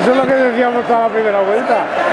Eso es lo que decíamos a la primera vuelta.